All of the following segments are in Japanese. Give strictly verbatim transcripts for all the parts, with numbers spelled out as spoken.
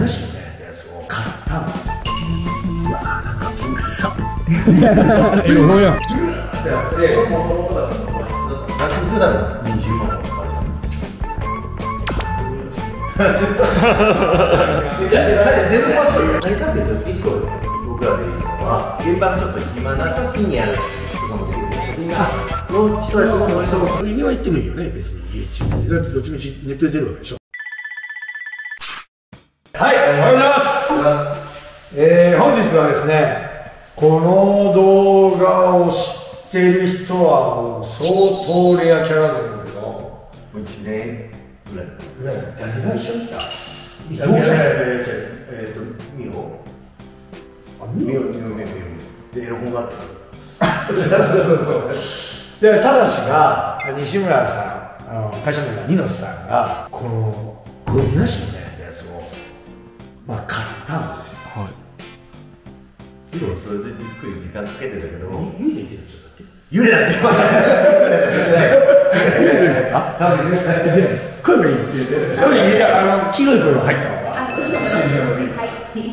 なしみたいなやつを買ったんですよ。うわー、なんかうっさえ、おもやで、これもともとだったの個室だったの夏服だろにじゅうまんとかじゃん。いや、あれ全部はそうよ。何かっていうと、一個僕らで言うのは現場がちょっと暇な時にやるとかもできるね。みんなの人たちも乗りそこには行ってもいいよね、別に家一だってどっちみちネットで出るわけでしょ。はい、おはようございます。えー、本日はですね、この動画を知っている人はもう相当レアキャラだと思うけど、もういちねんぐらいぐらい誰が一緒に来た？伊藤じゃない？えっと、美穂美穂、美穂、美穂で、エロ本があった。そうそうそう。で、ただしが西村さん、あの会社の中の二ノ瀬さんがこのゴミなしみたいなまあ買ったんですよ。はい。そう、それでゆっくり時間かけてたけど、幽霊って言っちゃったっけ？幽霊だって言わない幽霊ですか？多分幽霊です。声もいい幽霊です。多分幽霊だ。あの、黄色い声が入ったのが新人のビ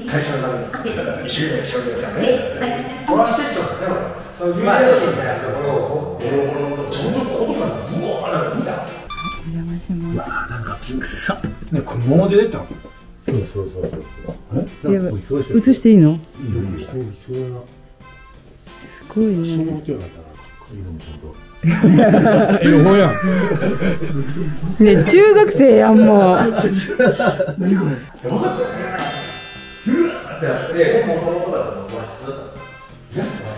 ー会社の中で一緒にしておいてくださいね。これはしてっちゃったね。その幽霊みたいなところをボロボロのちょうどここからうわーなんか見たお邪魔します。うわーなんかくさっね、このまま出てたの？そうそうそうそう。え、映していいの？すごいね。ね、中学生やんもう。何これ？やばかったね。で、もともとだった和室だった。和室だった。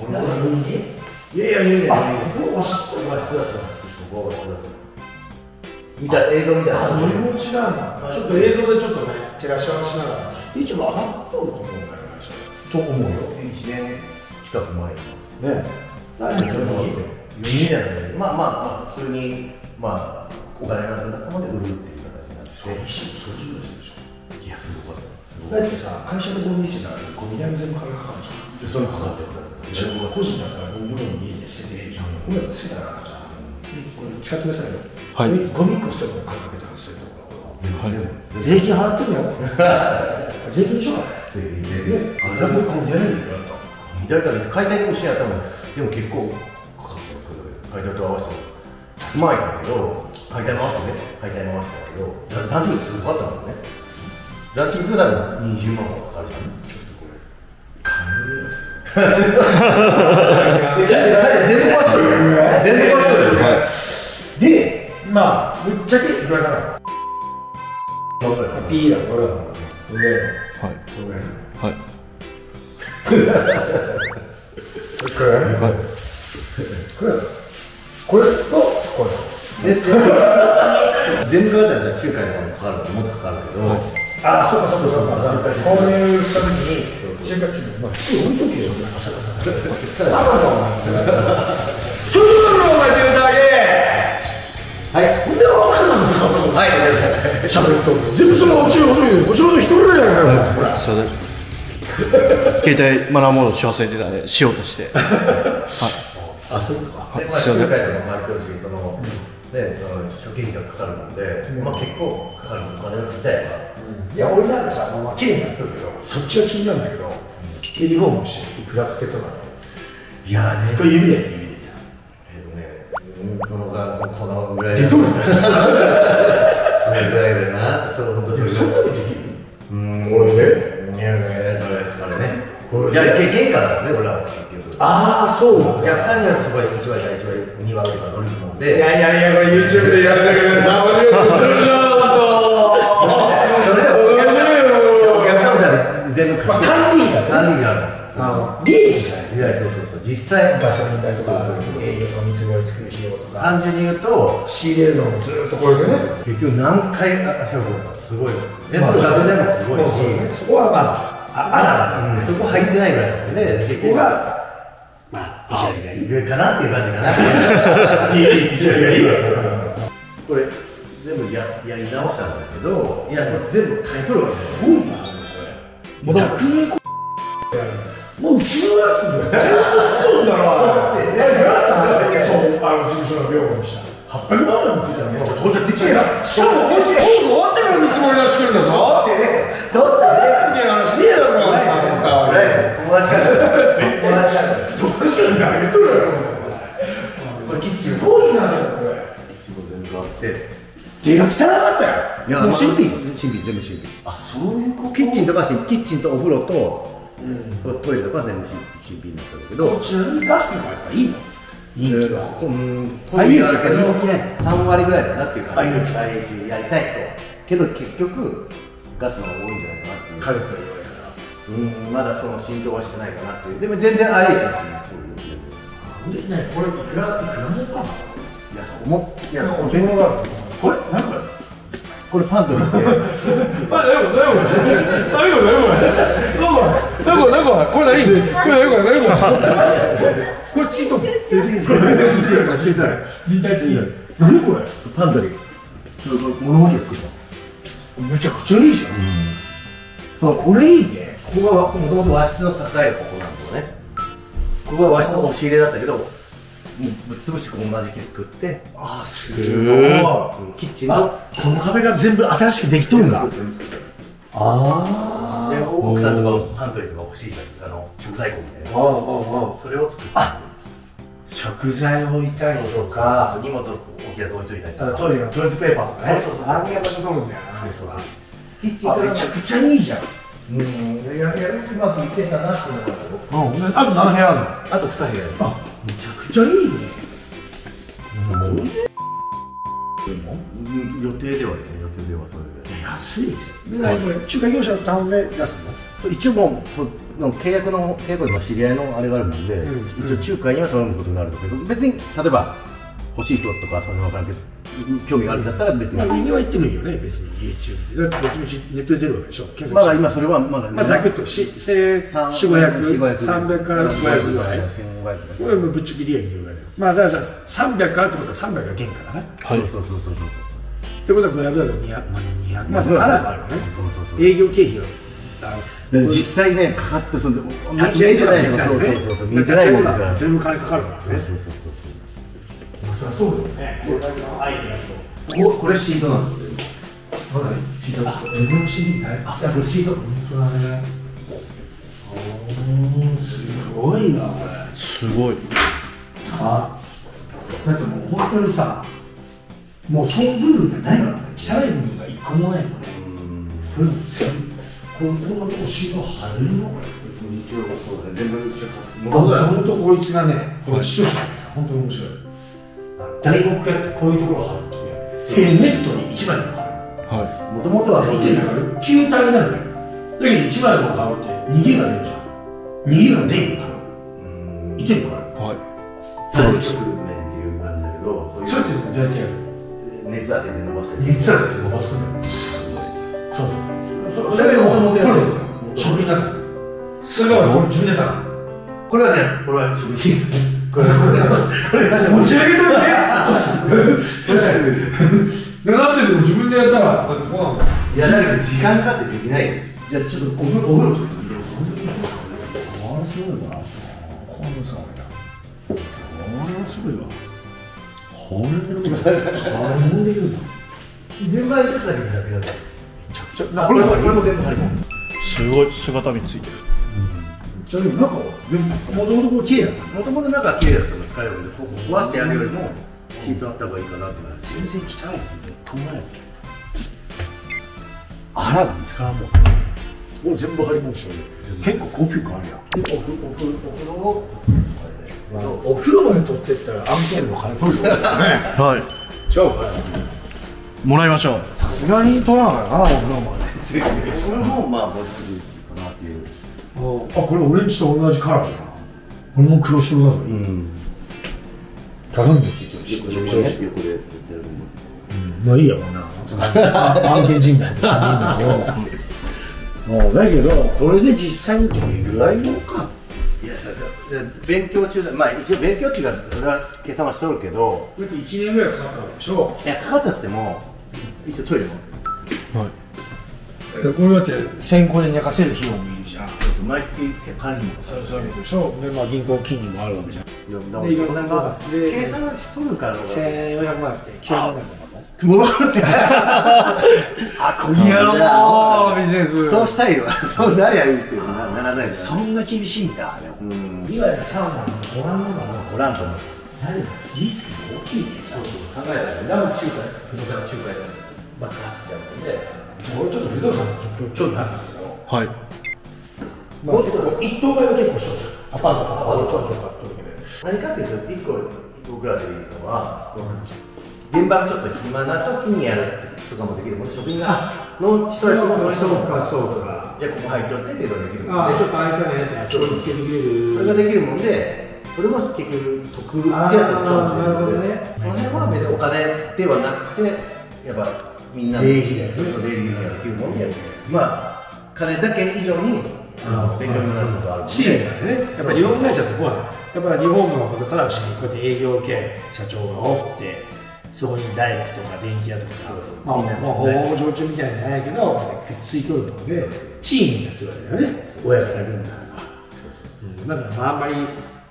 俺の家？いやいやいやいや。和室だった。和室だった。見た映像みたいな。あ、俺も違うな。ちょっと映像でちょっとね、照らし合わせながら、一番上がっとると思うんだよね。と思うよ。いちねん近く前に。ね。何でそれもいいね。いいじゃない。まあまあまあ、普通に、まあ、お金がなくなったもので売るっていう形になって。そう、一瞬、そうじゅうですでしょ。いや、すごかった。だってさ、会社でゴミ捨てたら、ゴミ代も全部金かかるじゃん。で、それかかってたら、自分が個人だから、ゴミに家で捨ててるじゃん。こうやって捨てたら、じゃあ、これ、使ってくださいよ。はい、ゴミこそもかけてますよ。税金払ってるよ。税金でしょ。税金で。あれだけゴミじゃないんだよと。だから解体もしないと思う。でも結構かかってます。解体と合わせてうまいんだけど、解体も合わせてね、解体も合わせたけど、残金すごかったもんね。残金普段にじゅうまんもかかるじゃん。ちょっとこれ金の目安。全部忘れる。全部忘れる。で。まあ、ぶっちゃけいくらだから ピー だ、これだもんね。これだよ。はいはいいくらやねん。はいこれとこれ全部だったら仲介のものかかるともっとかかるけど、ああそうかそうかそうか、購入したときに仲介中、まあ普通置いとけよ朝からさ。ああちょっとお前出るだけ。はい、ほんで分かんないんですか、はい、しゃべると全部そのおちのほど言う、おちのほど一人ぐらいやから、ほら、すいません、携帯マナーモードし忘れてたんで、しようとして、はい、あ、そういうことか、はい、すいません、仲介とかも毎年、その、ね、その、諸経費がかかるもんで、まあ、結構かかるお金が自体は、いや、俺なんかさ、まあ、きれいになってるけど、そっちは気になるんだけど、ユニフォームして、いくらかけとかね、いやーね、これ指で。このぐらいだな。そこでできる？うん、俺ね。いや、これね。いや、原価だね、俺は。ああ、そうだ。ひゃくさんじゅうのところにいちわとかにわとか乗り込んで。いやいやいや、これ ユーチューブ でやるだけで、サボりようとするじゃん、ほんと。お客さんみたいに出るから。管理が管理がある。利益じゃない、そうそうそう、実際場所に代とか営業とか見積もり作る費用とか単純に言うと仕入れるのもずっとこれでね、結局何回足を運ぶかすごい、ネットガスでもすごいし、そこはまああららそこ入ってないぐらいなので、結局はまあいち割がいいかなっていう感じかな。いち割がいいわ。これ全部やり直したんだけど、いや全部買い取るわけすごいな、これもうもううちのやつで誰が持ってんだろう。あれ何だったんだっけ、そう、あの事務所の病院にしたはっぴゃくまんなんて言ったらもう当然できない。しかもこいつ工事終わってから見積もり出してくるんだぞ。家が汚かったよ。もう新品、新品、全部新品。あ、そういうこと。キッチンとか、キッチンとお風呂とトイレとか全部新品だったんだけど、ちなみにガスの方がやっぱいいの、人気は。ここ、うん、さんわりぐらいかなっていう感じ。アイエイチやりたい人。けど結局ガスの方が多いんじゃないかなっていう。軽く言われたら。うん、まだその浸透はしてないかなっていう。でも全然アイエイチの方が多い。でね、これいくら、いくらもかな。いや、思っ、いや、お手頃だろ。これ、なんこれ。これパンと見て。あ、なにこれ、なにこれ。なにこれ、なにこれ。なにこれ、なにこれ。これ何？これ何これ、なにこれ。これチート。なにこれ。パントリー。物持ちですけど。めちゃくちゃいいじゃん。これいいね。ここがもともと和室の栄えここなんだよね。ここは和室の押し入れだったけど、ぶっ潰してここ間仕切り作って、ああすごい。キッチンのこの壁が全部新しくできとるんだ。ああ。で奥さんとかパントリーとか欲しいあの食材庫みたいな。ああああ。それを作って。食材を置いたりとか、荷物を置き場で置いといたりとか。トイレのトイレットペーパーとかね。そうそうそう。あれやっぱそうなんだよな。キッチンからめちゃくちゃいいじゃん。うん、やややうまくいってたなって思ったけど。うん、あと何部屋あるの？あとに部屋。あ、めちゃくちゃいいね。これで予定ではね、予定ではそれで。安いじゃん。これ仲介業者頼んで出すの？一応もうその契約の契約の知り合いのあれがあるもんで、一応仲介には頼むことになるんだけど、別に例えば欲しい人とかそういうの分からんけど、興味があるんだったら別に。家には行ってもいいよね、別に家中で。だってどっちもネットで出るわけでしょ。まだ今それはまだね。まあざくっとよんひゃく、ごひゃく、さんびゃくからごひゃくぐらい。これもぶっちぎり利益でぐらいだよ。まあじゃあじゃあさんびゃくからってことはさんびゃくが原価だね。そうそうそうそうそう。ってことはごひゃくだとにひゃく、まあにひゃくまだあるよね。そうそうそう。営業経費は。実際ねかかってその立ち上げてないの。そうそうそう。立ち上げるから全部金かかるからね。そうそうそう。そうですね。アイデアと。これシートなんですよ。まだシート。あ、自分のシートない。あ、これシート。本当だね。おお、すごいなこれ。すごい。あ、だってもう本当にさ、もうその部分がないからね。汚い部分が一個もないもんね。これこんなとこシート入るのこれ。そうだね。全部ちょっと。もともとこいつがね、この視聴者がさ、本当に面白い。大黒屋ってこういうところがあるとね、ネットにいちまいも買う。もともとは球体なんだよ。だけどいちまいも買うって逃げが出るじゃん。逃げが出るんだろう。いてるからはい最初作る面っていう感じだけど、そういうのどうやってやる？熱当てで伸ばす。熱当てで伸ばすんだよ。すごい。そうそうそう。それが僕のプロですよ。職人だからそれは自分でやったらこれはじゃあこれは職人ですこれ持ち上げてるね。なんででも自分でやったらだってこうなんだ。いやだけど時間かかってできない。じゃちょっとお風呂お風呂ちょっと見よう。これすごいわ。これすごいな。これすごいわ。これすごいわ。なんで言うの？全部入ってただけだけど。めちゃくちゃ。これもこれも全部入る。すごい姿についてる。もともとこう綺麗だったもともと中は綺麗だったの使えるのでここ壊してやるよりもシートあった方がいいかなって感じ。全然汚いことない。あら見つからんもん。もう全部張り物しよう。結構高級感あるやん。お風呂もお風呂まで取ってったら案件の金取るよね。はいじゃあもらいましょう。さすがに取らないなお風呂まで。お風呂もまあもうすぐかなっていう。あ、これオレンジと同じカラーだな。これも黒白だぞ。うん。高いんですよ。まあいいやもんな。案件人材としてもいいんだけど。もうだけどこれで実際にどれぐらいのか。いや勉強中だ。まあ一応勉強中だ。それは計算はしとるけど。だって一年ぐらいかかったわけでしょ。いやかかったっつっても一応トイレも。はい。これだって先行で寝かせる費用もいるじゃん。毎月管理もかかるでしょ。でまあ銀行金利もあるわけじゃん。でそこなんか計算しとるからせんよんひゃくまんってきゅうまんだもん。もうあこんやろビジネス。そうしたいわ。そうなりゃいいってならない。そんな厳しいんだ。今やサウナもおらんのかな。おらんと思う。リスクが大きいね。考えられない。中華や中華やまあ話してやるので、俺ちょっと不動産のちょっとなったんですけど、はい、もうちょっと一棟買いは結構しちゃったアパートとかアパートちょっと買った時で、何かっていうと一個僕らで言うのは、現場がちょっと暇な時にやるとかもできるもん、職人がの人たちもそうかそうか、じゃあここ入っとってっていうのができるもんで、ちょっと空いたねってそう言ってくれる、それができるもんで。それも結局得ってやってたんですけど、その辺は別にお金ではなくて、やっぱみんな礼儀ができるもんで、まあ金だけ以上に勉強になることがあるし、やっぱり日本会社ってこうなの、やっぱり日本のことただしこうやって営業系社長がおって、そこに大工とか電気屋とか、まあ法上中みたいじゃないけどくっついとるのでチームになってるわけだよね、親方軍団が。だからあんまり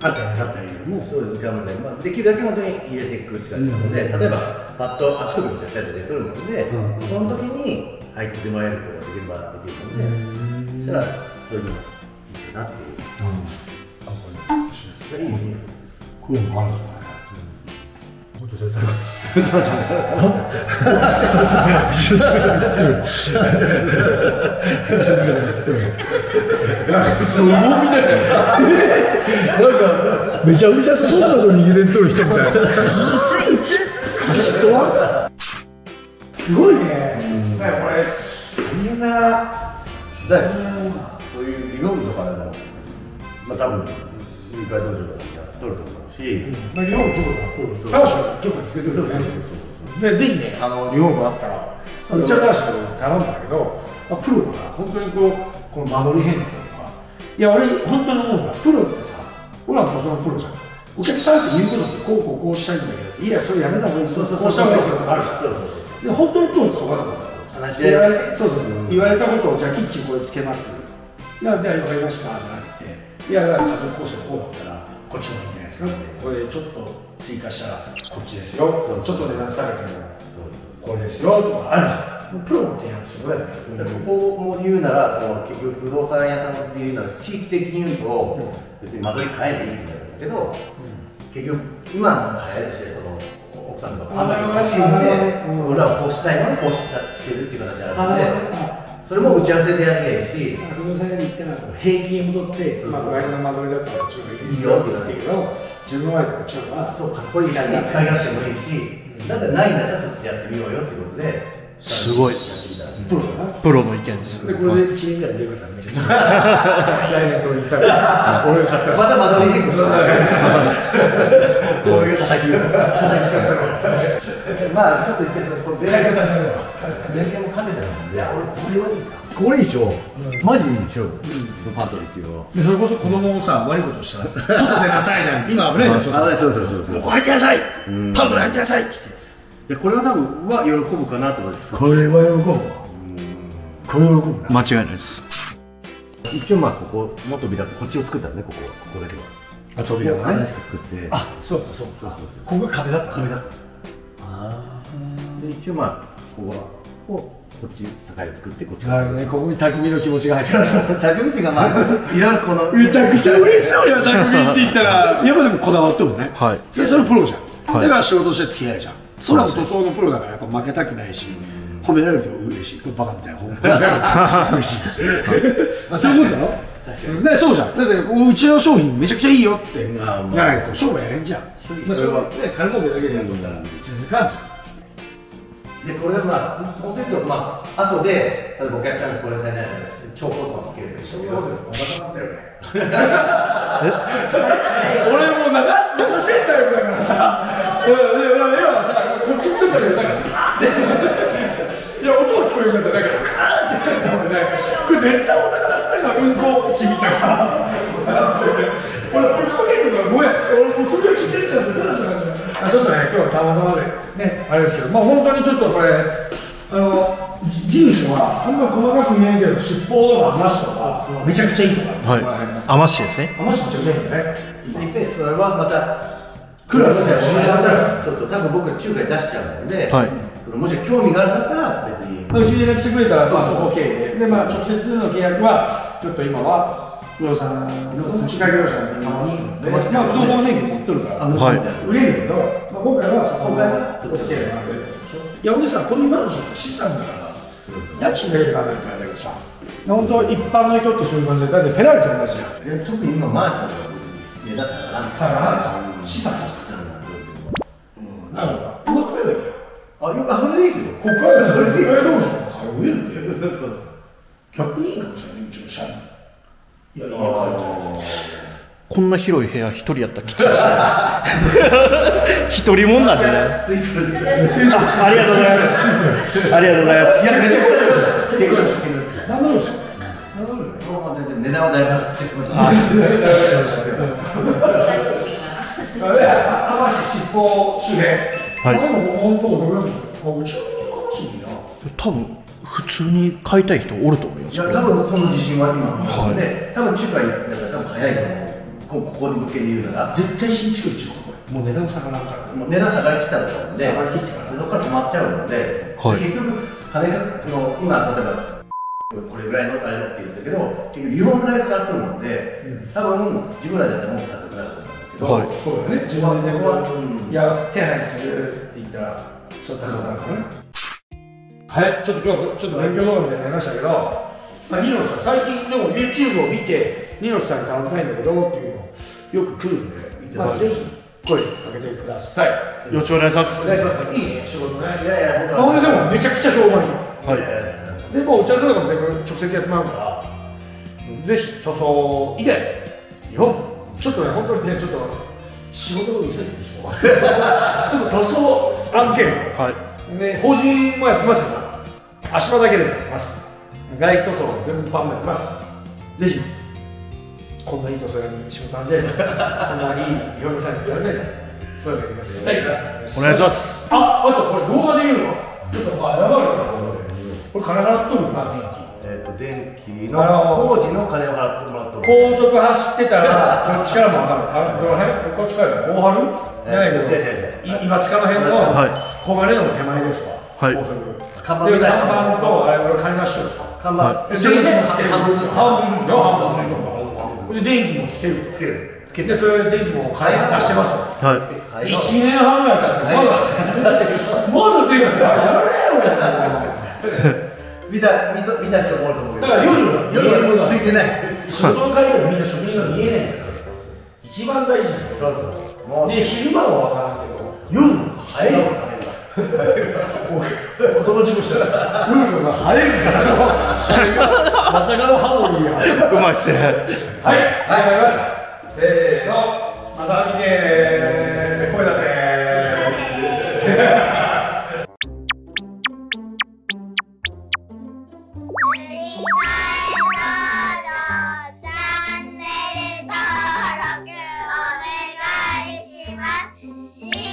あったりなかったりもそうですからね、まあ、できるだけ本当に入れていくって感じなので、うん、例えばパッとあそこに絶対出てくるので、うん、その時に入ってもらえることができればできるので、うん、そしたらそういうのがいいかなっていう、うん、あ、これいいね、こういうのもあるんですかね、もっと絶対ないなんかめちゃめちゃそろそろ逃げてっとる人みたいなカシッとはすごいね、うん、だからこれ大変だな、だよね、そういうリフォームとかでもまあ多分入会道場とかやっとると思うし、リフォームとかやっとると楽しく結構つけてるよね、でぜひね、あのリフォームあったらうちは楽しく頼んだけど、まあ、プロだから本当にこうこの間取り変化とか、いや俺本当に思うからプロってさ、俺はもちろんプロじゃん。お客さんって言うことってこうこうこうしたいんだけど、いやそれやめた方がいい、そうそうこうした方がいいとかあるじゃん。で本当にプロってそこだと思う。話し合い、そうそう言われたことをじゃあキッチンこれつけます。いやじゃあわかりましたじゃなくて、いや家族構成こうだったらこっちの方がいいんじゃないですか。これちょっと追加したらこっちですよ。ちょっと値段下げてもこれですよとかあるじゃん。プロの提案すごいね。ここも言うなら、その結局不動産屋さんっていうのは地域的に言うと別に間取り変えていいんだけど、結局今の流行りとしてその奥さんとかあんまり欲しいので、俺らはこうしたいのでこうしてるっていう形になるので、それも打ち合わせでやりたいし、不動産屋に行ったら平均に戻ってまあ外の間取りだったらこっちの方がいいよって言ってるけど、自分はこっちの方がそうかっこいい感じに使い出してもいいし、だってないんだったらそっちでやってみようよってことで。すごいプロの意見です。でこれでいちねんぐらいで売れ方見てる、来年取りに来たら俺が買ったらまたまた見てくる、俺が叩き叩きまあちょっと一回その出会い方全然も兼ねてないもんで、いや俺これはいいな、これでしょ、マジでいいでしょ、パートリーっていうのは。それこそ子供をさ悪いことしたら外出なさいじゃん、今危ないじゃん、そうそうそうそう、入ってなさいパートナー入ってなさいって言って。これは多分は喜ぶかなと思います。これは喜ぶ。これは喜ぶ。間違いないです。一応まあここも扉こっちを作ったね、ここここだけは。あ扉がね。作って。あそうかそうか。ここが壁だった。壁だった。ああ。で一応まあここはここっち境を作ってこっち。なるほどね。ここに匠の気持ちが入ってます。匠っていうかまあいろいろこの。めちゃくちゃ嬉しそうじゃん、匠って言ったら。やっぱでもこだわっとるね。はい。それそれプロじゃん。だから仕事して付き合いじゃん。そらも塗装のプロだからやっぱ負けたくないし、褒められると嬉しい、バカみたいな、嬉しい、そういうことだろ、確かにそうじゃん、だってうちの商品めちゃくちゃいいよってじゃないと商売やれんじゃん、それは金儲けだけでやるんだから続かんじゃん。でこれはまあ本当にまあ後で例えばお客さんにこれ足りないとか帳簿とかつけるでしょ、俺も流せんタイプだからさ、いや、音が聞こえるんだから、あーって言ったら、これ絶対お腹だったから、うんこちびたから、俺、ふっかけるのがごめん、俺、もうそれを聞いてっちゃって、ただじゃない。ちょっとね、今日はたまたまで、ね、あれですけど、まあ、本当にちょっとこれ、あの、住所は、あんまり細かく見えんけど、出向とか、海士とか、めちゃくちゃいいとか、海士ですね。海士めちゃくちゃいいんだね。で、それはまたクラスでお前だったら、そうそう、多分僕ら仲介出しちゃうので、もし興味があるんだったら別にうちに連絡してくれたら、そうそう、OK で、まあ直接の契約は、ちょっと今は不動産の仲介業者に回すので、不動産の免許持ってるから、売れるけど、今回はそこで、そっちでやるわけでしょ。いや、俺さ、こういうマンションって資産だから、家賃だけで考えるからだけどさ、本当、一般の人ってそういう感じで、だってペラリと同じやん。特に今、マンションが目立つから、さらなる資産だから。なるほど。ここは買えないよ。あ、よく、それでいいよ。ここはそれでいいよ。買えるんだよ。逆にいいかもしれない、うちの社員。いや、いいよ、買える。こんな広い部屋一人やったらきついしね。一人もんなんでね。ありがとうございます。ありがとうございます。いや、めちゃくちゃでしょ。何万でしょ。何万でしょ。値段は大丈夫。浜市執行周辺。はい。でも本当どれぐらい？うちの話にな。多分普通に買いたい人おると思います。いや、多分その自信は今ので、多分中華行ったら多分早いと思う。ここに向けて言うなら絶対新築でしょ。もう値段下がらんから、もう値段下がりきたので、下がりきってからどっから止まっちゃうので、結局金がその今例えばこれぐらいの金だって言うんだけど、結局リフォーム代かかってるので、多分自分らだったらもう高くなると思うんだけど、そうだね、自分でこうや手配するって言ったらちょっと高くなるからね。はい、ちょっと今日ちょっと勉強動画みたいになりましたけど、まあニノさん最近でも YouTube を見てニノさんに頼みたいんだけどっていうのよく来るんで、ぜひ声かけてください。よろしくお願いします。お願いします。いいね、仕事ね。いやいや、ほんででもめちゃくちゃ評判いい。はい。でもお茶とかも全部直接やってもらうから、ぜひ塗装以外、よちょっとね、本当にね、ちょっと仕事を見せるでしょ。ちょっと塗装案件、はい。ね、法人もやってますから、足場だけでやってます。外気塗装も全部パンもやってます。ぜひ。こんないいとそれに仕事なんで、こんないい日本さんにやらないで、お願いします。あ、あとこれ動画で言うの、ちょっとまあやばいな、これ金払っとるな、電気。えっと電気の工事の金を払ってもらっとる。高速走ってたらどっちからも上がる。どの辺？こっちから大春？ないけど、今塚の辺の小金の手前ですわ。はい。看板とあれこれ金出しとる。看板。半分の半分の。で電気もつける、つける、つけて、それで電気も買い出してます。はい。一年半ぐらい経って、まだ、まだ電気がやれよ。見た、見た、見た人もあると思うけど。だから夜は、夜はついてない。仕事の帰りもみんな職人が見えないから。一番大事なこと。で、昼間はわからんけど、夜は早い。言葉事故したら、夜は早いから。まさかのハモリーや。うまいっすね。はい、はい、頑張ります。せーの、まさみでー、声出せー。チャンネル登録お願いします。